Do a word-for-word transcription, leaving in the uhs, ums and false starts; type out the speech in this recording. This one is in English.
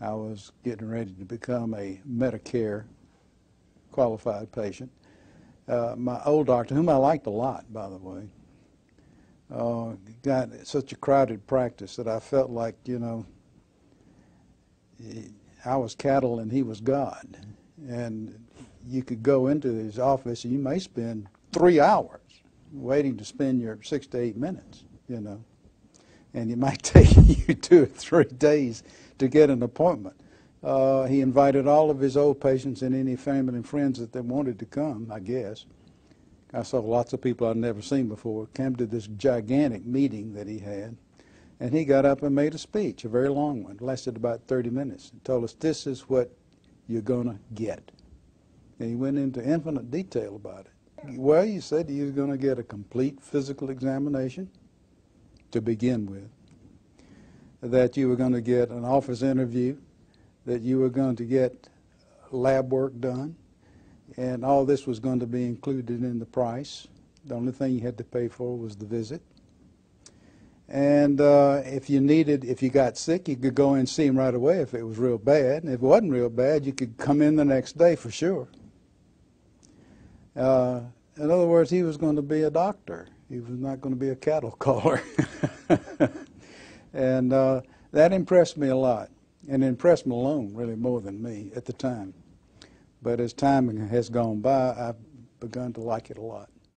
I was getting ready to become a Medicare qualified patient. Uh, my old doctor, whom I liked a lot, by the way, uh, got such a crowded practice that I felt like, you know, I was cattle and he was God. And you could go into his office and you may spend three hours waiting to spend your six to eight minutes, you know. And it might take you two or three days to get an appointment. Uh, he invited all of his old patients and any family and friends that they wanted to come, I guess. I saw lots of people I'd never seen before came to this gigantic meeting that he had. And he got up and made a speech, a very long one, lasted about thirty minutes, and told us, this is what you're going to get. And he went into infinite detail about it. Well, he said he was going to get a complete physical examination to begin with, that you were going to get an office interview, that you were going to get lab work done, and all this was going to be included in the price. The only thing you had to pay for was the visit. And uh, if you needed, if you got sick, you could go in and see him right away if it was real bad. And if it wasn't real bad, you could come in the next day for sure. Uh, in other words, he was going to be a doctor. He was not going to be a cattle caller. And uh, that impressed me a lot. And impressed Malone really more than me at the time. But as time has gone by, I've begun to like it a lot.